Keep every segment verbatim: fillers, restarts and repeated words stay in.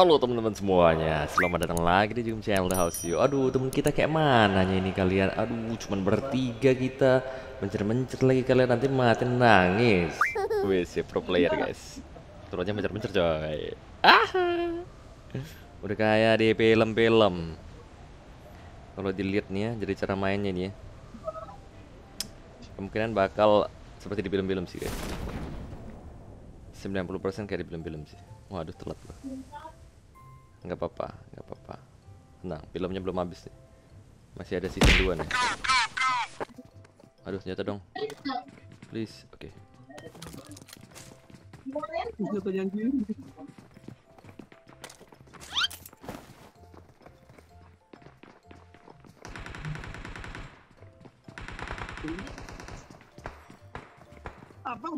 Halo teman-teman semuanya, selamat datang lagi di YouTube channel The House You Aduh. Temen kita kayak mananya ini kalian? Aduh, cuman bertiga kita mencer-mencer lagi, kalian nanti mati nangis. Wih, si pro player guys, turunnya mencer-mencer coy. Aha. Udah kayak di film-film. Kalau dilihat nih ya, jadi cara mainnya nih ya, kemungkinan bakal seperti di film-film sih guys. sembilan puluh persen kayak di film-film sih. Waduh, telat gua. Enggak apa-apa, enggak apa-apa. Tenang, filmnya belum habis nih. Masih ada season dua nih. Aduh, senjata dong. Please, oke. Okay. Apa?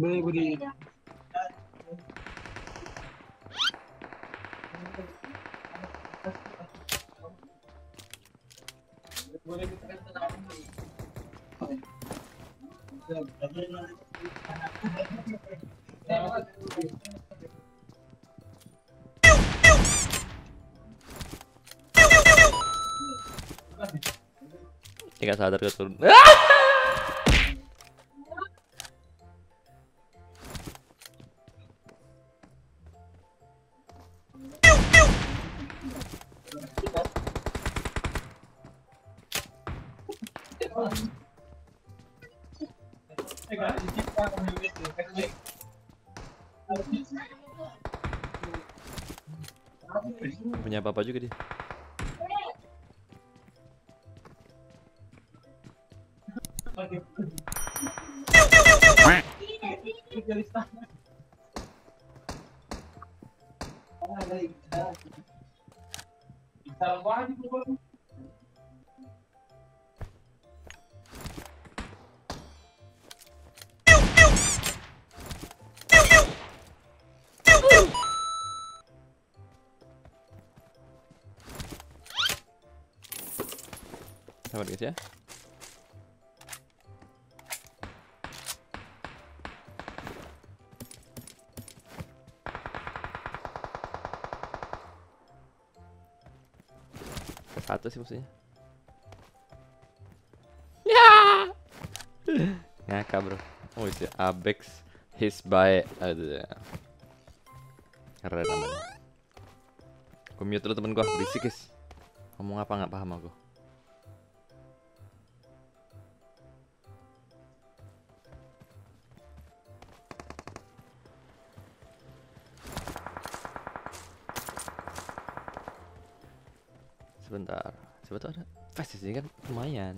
Baby. Enggak sadar gue turun. Punya apa-apa juga dia. Sabar guys ya. Satu sih maksudnya. Ya. Ngakak bro. Oh iya, Abex his by. Aduh. Keren namanya. Gua mute dulu temen gua, berisik guys. Ngomong apa nggak paham aku. Sebentar, coba tuh ada fast sih kan, lumayan.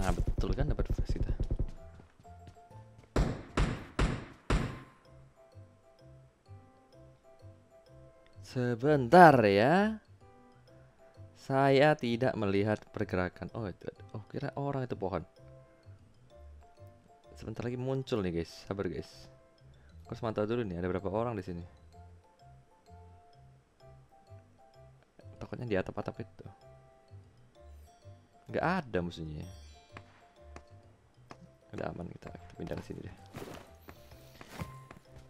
Nah betul kan dapat fast kita. Sebentar ya, saya tidak melihat pergerakan. Oh itu, oh kira orang itu pohon. Sebentar lagi muncul nih guys, sabar guys. Aku semantau dulu nih, ada berapa orang di sini? Takutnya di atap-atap itu. Nggak ada musuhnya. Udah aman, kita, kita pindah ke sini deh.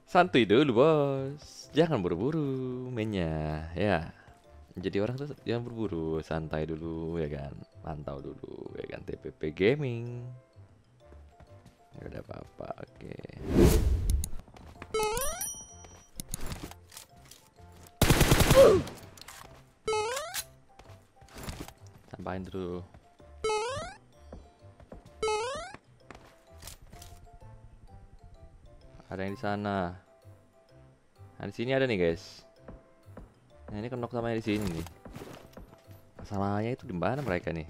Santuy dulu bos, jangan buru-buru mainnya ya. Jadi orang tuh jangan buru-buru, santai dulu ya kan, mantau dulu ya kan, T P P Gaming. Gak ada apa-apa, oke. Tambahin dulu. Ada yang di sana. Nah, di sini ada nih, guys. Nah, ini kenok sama yang di sini nih. Masalahnya itu di mana mereka nih?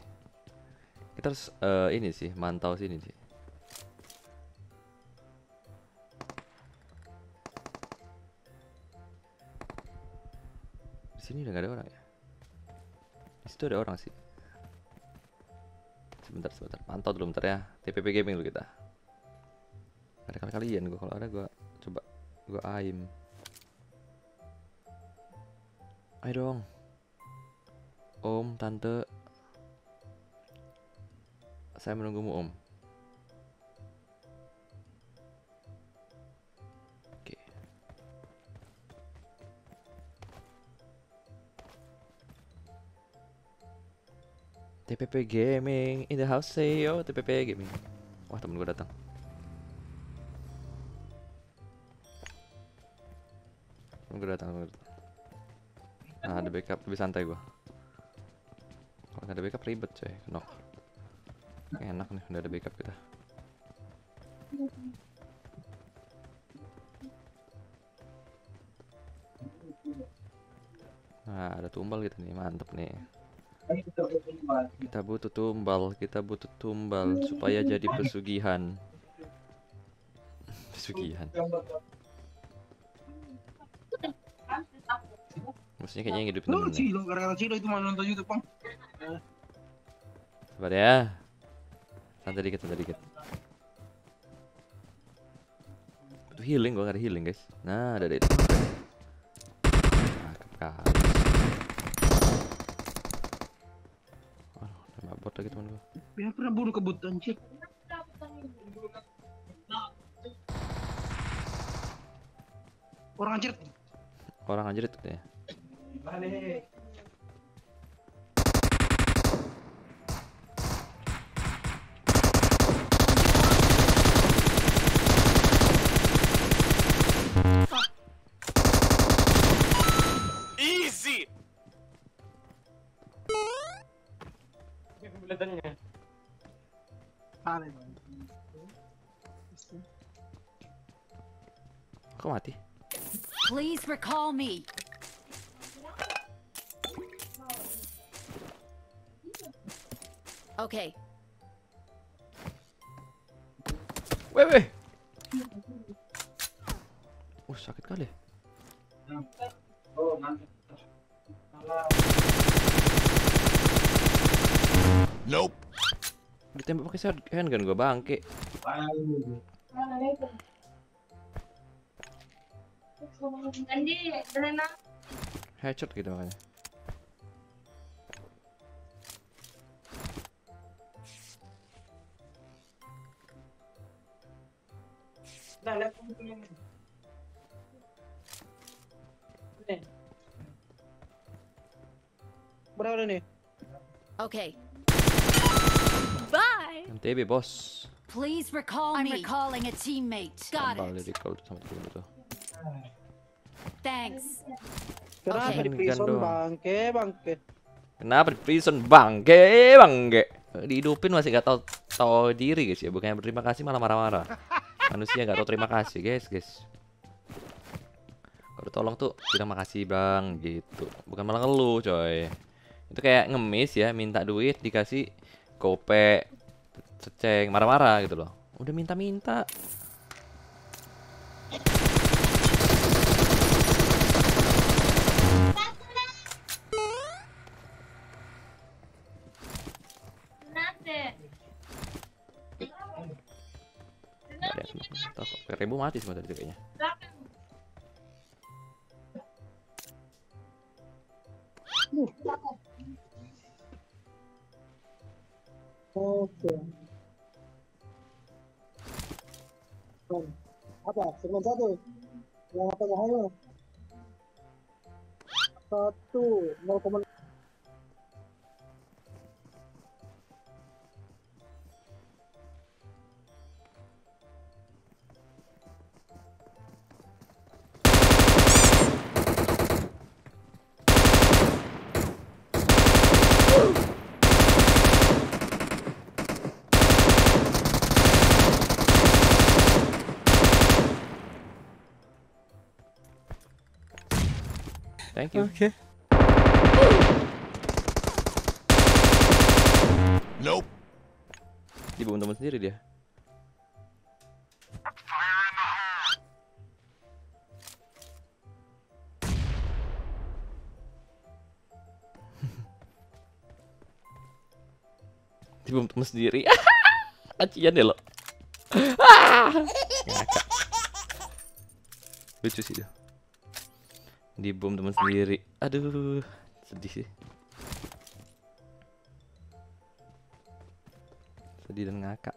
Kita harus uh, ini sih, mantau sini sih. Sini udah gak ada orang ya? Di situ ada orang sih. Sebentar sebentar, pantau dulu bentar ya. T P P Gaming dulu kita. Ada kali-kalian gue, kalau ada gue coba gue aim. Ayo dong. Om, tante. Saya menunggumu, Om. T P P Gaming in the house, say yo. T P P Gaming. Wah, temen gue datang. Temen gue datang. Nah, ada backup lebih santai gue. Kalau nggak ada backup ribet coy. No. Enak nih, udah ada backup kita. Nah, ada tumbal kita nih, mantep nih. Kita butuh tumbal, kita butuh tumbal supaya jadi pesugihan. Pesugihan. Maksudnya kayaknya ngidupin temen. Cilo, gara-gara Cilo itu mau nonton YouTube, Bang. Sabar ya. Santai dikit, santai dikit. Butuh healing, gua enggak ada healing, guys. Nah, ada itu. Cakep kali. Bot lagi teman gue. Biar pernah buru kebut anjir. Orang anjir. Orang anjir itu ya. Balik. Kok mati? Please recall me. Oke. Okay. Weh weh. Oh, sakit kali. Oh, mantap. Nope. Ditembak pakai handgun gua bangke. Headshot gitu makanya. Berapa nih? Oke. Bye. M T B bos. Please recall me. I'm recalling a teammate. Got it. Thanks. Kenapa di prison bangke bangke? Kenapa di prison bangke bangke? Dihidupin masih gak tau tau diri guys ya, bukannya berterima kasih malah marah-marah. Manusia gak tau terima kasih guys guys. Kalau tolong tuh bilang makasih bang gitu, bukan malah ngeluh coy. Itu kayak ngemis ya, minta duit dikasih gope, ceceng, marah-marah gitu loh. Udah minta-minta. Ribu mati semua tadi kayaknya. Oke. Apa? Segmen satu. Yang apa yang satu nol komen. Thank you. Okay. Nope. Dia bunuh teman sendiri dia. tapi belum temen sendiri. Acian deh lo. Lucu sih dia. Di bom temen sendiri. Aduh, sedih sih. Sedih dan ngakak.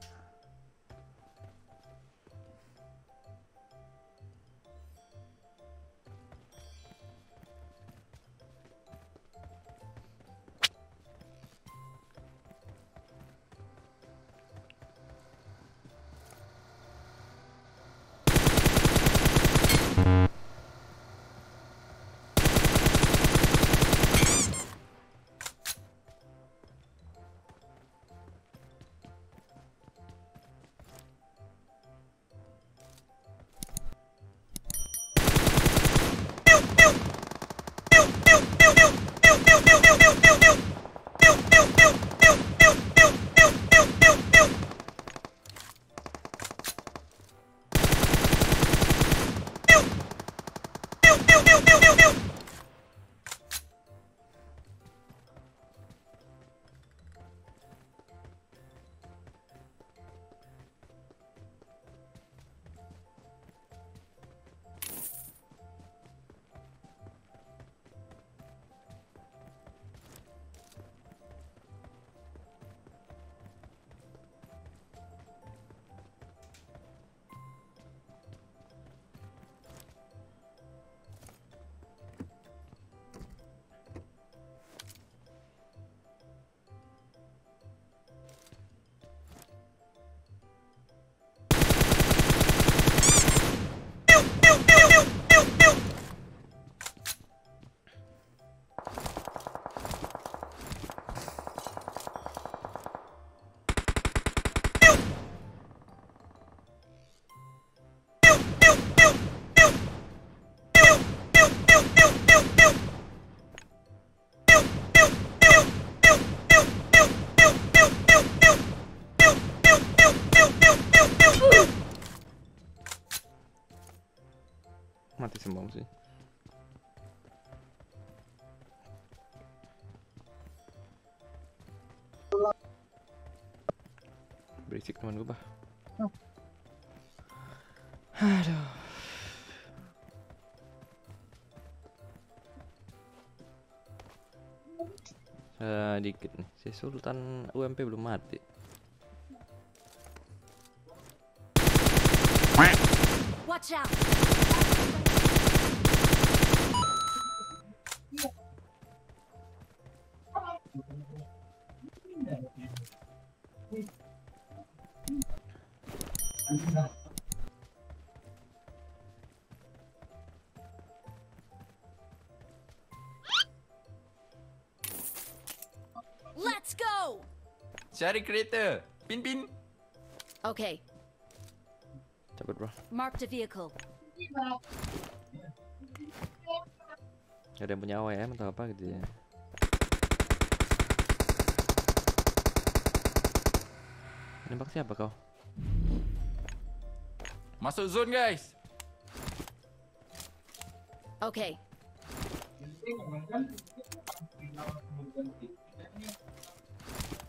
Mati sembang sih. Berisik teman gue bah. Oh. Aduh. Sedikit nih. Si Sultan U M P belum mati. Watch out. Let's go. Cari kereta. Pin pin. Okay. Cepet bro. Mark the vehicle. Gak ada yang punya A W M atau apa gitu ya. Nembak siapa kau? Masuk zone guys. Oke. Okay.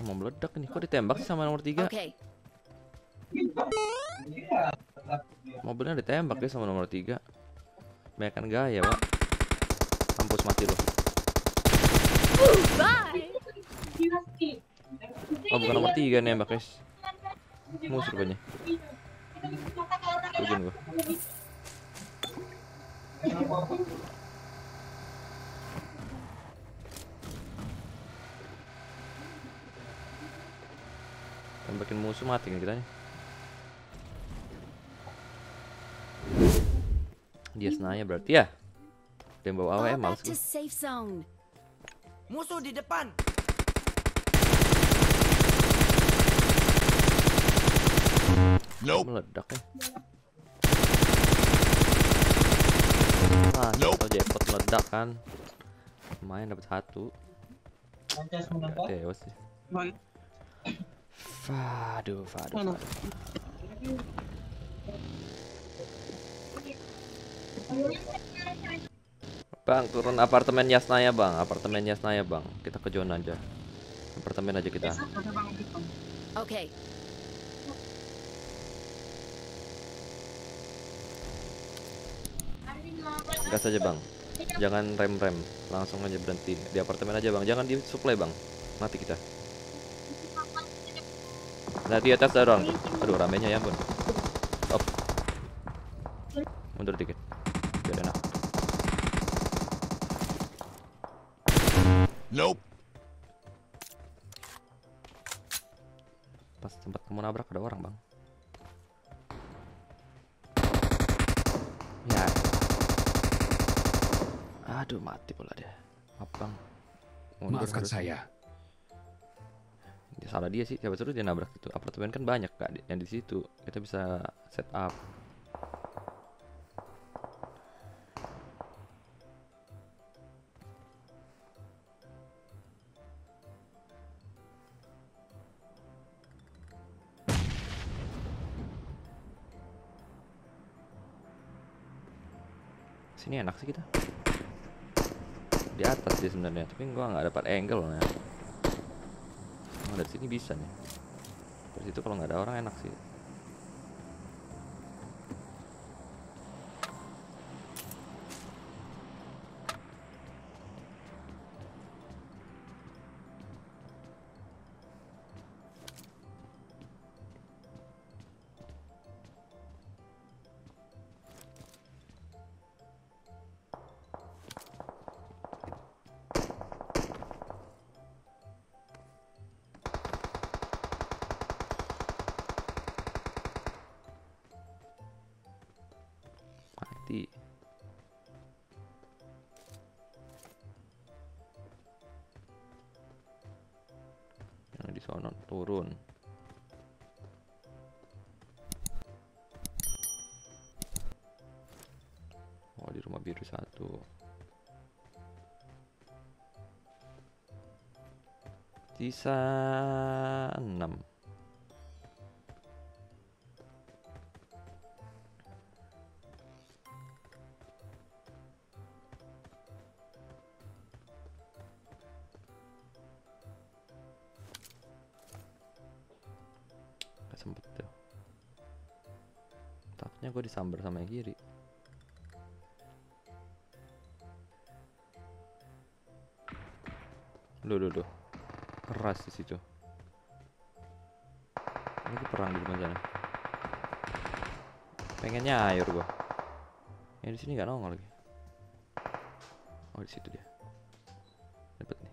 Mau meledak nih, kok ditembak sih sama nomor tiga? Oke. Okay. Mobilnya ditembak ya sama nomor tiga. Banyakan gaya pak. Kampus mati loh. Oh bukan nomor tiga nih nembak guys. Musuh rupanya. Ujung gua. Tembakin musuh mati kan kita nih. Dia senaya berarti ya. Dia bawa A W M males gua. Musuh di depan. Nope. Meledak ya. Wah, nope. Jackpot meledak kan. Lumayan dapat satu. Tewas sih. Waduh, waduh. Bang, turun apartemen Yasnaya, Bang. Apartemen Yasnaya, Bang. Kita ke zona aja. Apartemen aja kita. Oke. Gas aja bang, jangan rem-rem, langsung aja berhenti di apartemen aja bang, jangan di supply bang, mati kita. Nah di atas ada orang, aduh ramenya ya ampun. Stop, mundur dikit, biar enak. Nope. Pas tempat kamu nabrak ada orang bang. Ya. Aduh mati pula dia. Abang. Maafkan saya. Dia salah dia sih. Siapa suruh dia nabrak itu? Apartemen kan banyak kak yang di situ. Kita bisa set up. Sini enak sih kita. Di atas dia sebenarnya, tapi gua nggak dapat angle nya. Oh, dari sini bisa nih. Terus itu kalau nggak ada orang enak sih. Yang di sana turun. Oh di rumah biru satu. Sisa enam. Sempet tuh. Taknya gue disambar sama yang kiri. Duh duh duh. Keras di situ. Ini tuh perang di depan sana. Pengennya air gue. Yang di sini gak nongol lagi. Oh di situ dia. Dapat nih.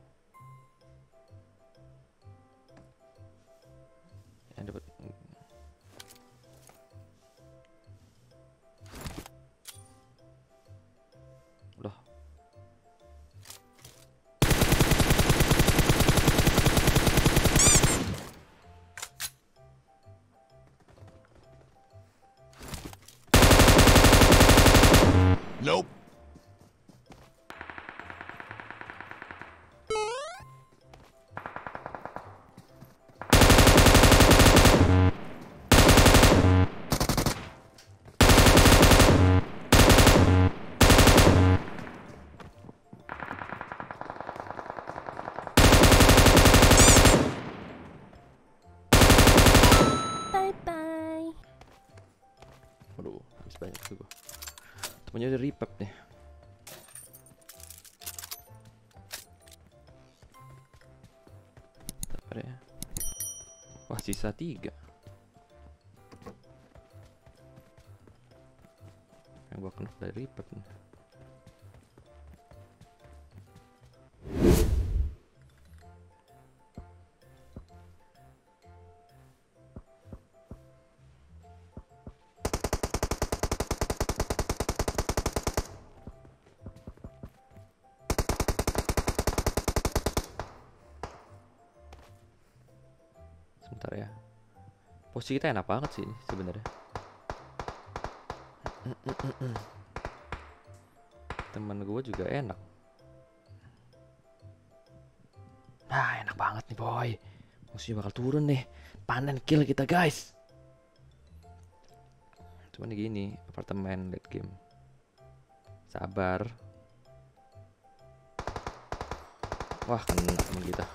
Nope. Bye bye. Aduh, habis banyak tuh. Punya ada repap nih. Wah sisa tiga. Yang gua kena dari repap nih. Ya. Posisi kita enak banget sih sebenarnya. Temen gue juga enak. Nah enak banget nih boy. Musuhnya bakal turun nih. Panen kill kita guys. Cuman gini apartemen late game. Sabar. Wah kena temen kita.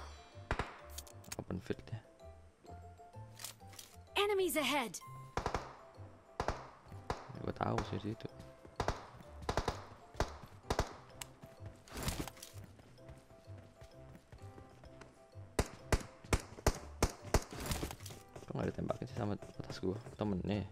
invite deh. Enemies ahead. Gue tahu sih situ. Kok nggak ditembakin sih sama atas gue temennya?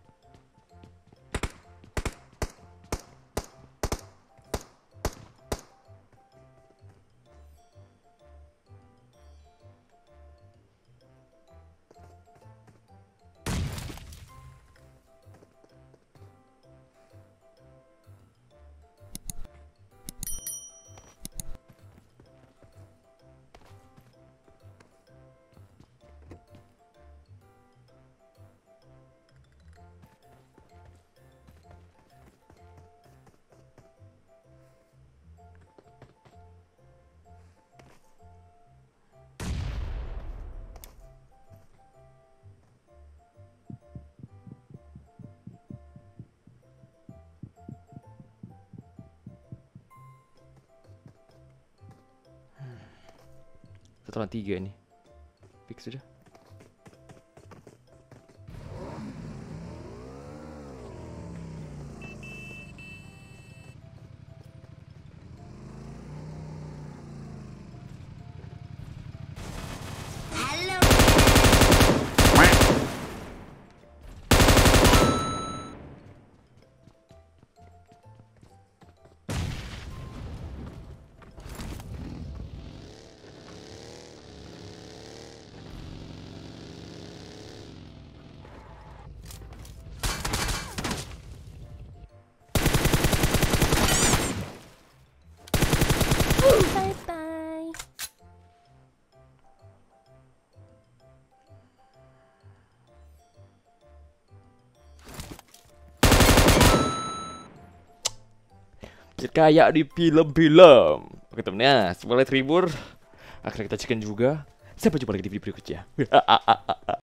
Satu tiga ini, fix sudah. Halo. Kayak di film-film. Oke temennya, sebagai tribur akhirnya kita chicken juga. Sampai jumpa lagi di video berikutnya.